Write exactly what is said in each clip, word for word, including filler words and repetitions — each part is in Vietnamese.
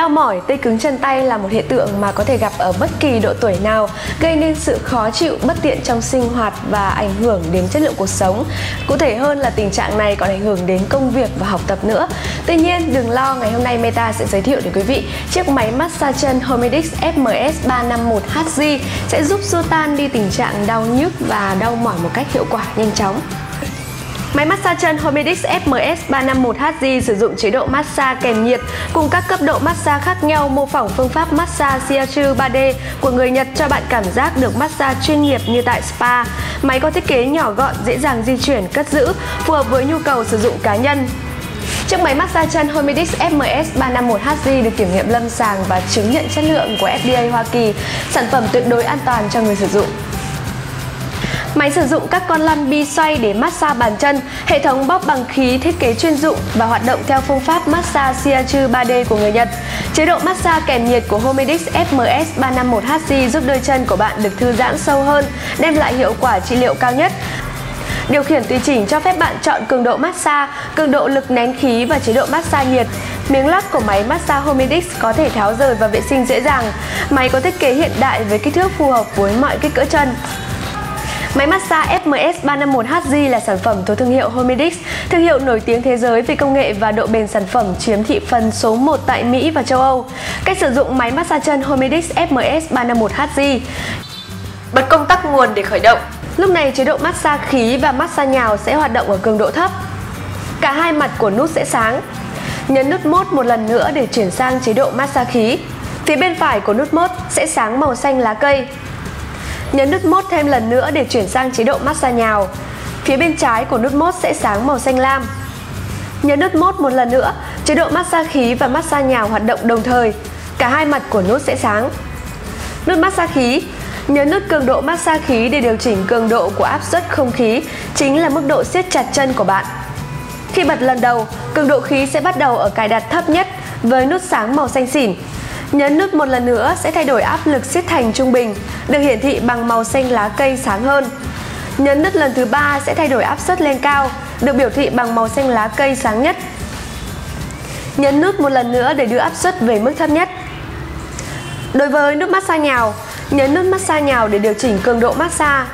Đau mỏi, tê cứng chân tay là một hiện tượng mà có thể gặp ở bất kỳ độ tuổi nào, gây nên sự khó chịu, bất tiện trong sinh hoạt và ảnh hưởng đến chất lượng cuộc sống. Cụ thể hơn là tình trạng này còn ảnh hưởng đến công việc và học tập nữa. Tuy nhiên, đừng lo, ngày hôm nay Meta sẽ giới thiệu đến quý vị chiếc máy massage chân HoMedics F M S ba năm một H J sẽ giúp xua tan đi tình trạng đau nhức và đau mỏi một cách hiệu quả, nhanh chóng. Máy massage chân HoMedics F M S ba năm một H J sử dụng chế độ massage kèm nhiệt cùng các cấp độ massage khác nhau, mô phỏng phương pháp massage Shiatsu ba D của người Nhật cho bạn cảm giác được massage chuyên nghiệp như tại spa. Máy có thiết kế nhỏ gọn, dễ dàng di chuyển, cất giữ, phù hợp với nhu cầu sử dụng cá nhân. Chiếc máy massage chân HoMedics F M S ba năm một H J được kiểm nghiệm lâm sàng và chứng nhận chất lượng của F D A Hoa Kỳ, sản phẩm tuyệt đối an toàn cho người sử dụng. Máy sử dụng các con lăn bi xoay để massage bàn chân, hệ thống bóp bằng khí thiết kế chuyên dụng và hoạt động theo phương pháp massage Shiatsu ba D của người Nhật. Chế độ massage kèm nhiệt của HoMedics F M S ba năm một H J giúp đôi chân của bạn được thư giãn sâu hơn, đem lại hiệu quả trị liệu cao nhất. Điều khiển tùy chỉnh cho phép bạn chọn cường độ massage, cường độ lực nén khí và chế độ massage nhiệt. Miếng lắc của máy massage HoMedics có thể tháo rời và vệ sinh dễ dàng. Máy có thiết kế hiện đại với kích thước phù hợp với mọi kích cỡ chân. Máy massage F M S ba năm một H J là sản phẩm thuộc thương hiệu HoMedics, thương hiệu nổi tiếng thế giới về công nghệ và độ bền sản phẩm, chiếm thị phần số một tại Mỹ và châu Âu. Cách sử dụng máy massage chân HoMedics F M S ba năm một H J. Bật công tắc nguồn để khởi động. Lúc này chế độ massage khí và massage nhào sẽ hoạt động ở cường độ thấp. Cả hai mặt của nút sẽ sáng. Nhấn nút mốt một lần nữa để chuyển sang chế độ massage khí. Phía bên phải của nút mốt sẽ sáng màu xanh lá cây. Nhấn nút mốt thêm lần nữa để chuyển sang chế độ massage nhào. Phía bên trái của nút mốt sẽ sáng màu xanh lam. Nhấn nút mốt một lần nữa, chế độ massage khí và massage nhào hoạt động đồng thời. Cả hai mặt của nút sẽ sáng. Nút massage khí. Nhấn nút cường độ massage khí để điều chỉnh cường độ của áp suất không khí, chính là mức độ siết chặt chân của bạn. Khi bật lần đầu, cường độ khí sẽ bắt đầu ở cài đặt thấp nhất với nút sáng màu xanh xỉn. Nhấn nút một lần nữa sẽ thay đổi áp lực siết thành trung bình, được hiển thị bằng màu xanh lá cây sáng hơn. Nhấn nút lần thứ ba sẽ thay đổi áp suất lên cao, được biểu thị bằng màu xanh lá cây sáng nhất. Nhấn nút một lần nữa để đưa áp suất về mức thấp nhất. Đối với nút massage nhào, nhấn nút massage nhào để điều chỉnh cường độ massage.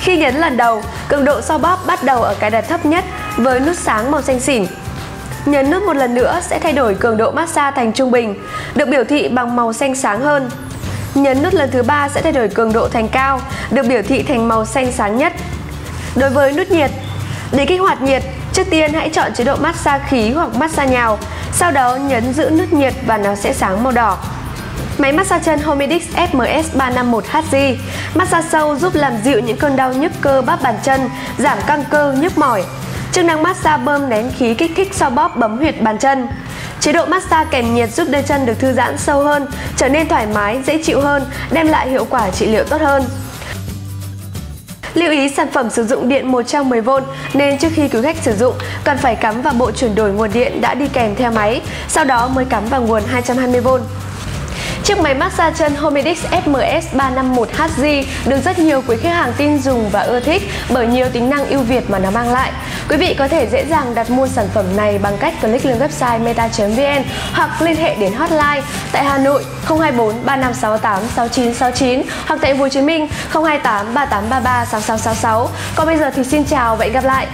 Khi nhấn lần đầu, cường độ xoa bóp bắt đầu ở cái đặt thấp nhất với nút sáng màu xanh xỉn. Nhấn nút một lần nữa sẽ thay đổi cường độ massage thành trung bình, được biểu thị bằng màu xanh sáng hơn. Nhấn nút lần thứ ba sẽ thay đổi cường độ thành cao, được biểu thị thành màu xanh sáng nhất. Đối với nút nhiệt, để kích hoạt nhiệt, trước tiên hãy chọn chế độ massage khí hoặc massage nhào, sau đó nhấn giữ nút nhiệt và nó sẽ sáng màu đỏ. Máy massage chân HoMedics F M S ba năm một H J. Massage sâu giúp làm dịu những cơn đau nhức cơ bắp bàn chân, giảm căng cơ, nhức mỏi. Chức năng massage bơm nén khí kích thích xoa bóp bấm huyệt bàn chân. Chế độ massage kèm nhiệt giúp đôi chân được thư giãn sâu hơn, trở nên thoải mái, dễ chịu hơn, đem lại hiệu quả trị liệu tốt hơn. Lưu ý, sản phẩm sử dụng điện một trăm mười vôn nên trước khi quý khách sử dụng cần phải cắm vào bộ chuyển đổi nguồn điện đã đi kèm theo máy, sau đó mới cắm vào nguồn hai trăm hai mươi vôn. Chiếc máy massage chân HoMedics F M S ba năm một H J được rất nhiều quý khách hàng tin dùng và ưa thích bởi nhiều tính năng ưu việt mà nó mang lại. Quý vị có thể dễ dàng đặt mua sản phẩm này bằng cách click lên website meta chấm vn hoặc liên hệ đến hotline tại Hà Nội không hai bốn ba năm sáu tám sáu chín sáu chín hoặc tại Hồ Chí Minh không hai tám ba tám ba ba sáu sáu sáu sáu. Còn bây giờ thì xin chào và hẹn gặp lại!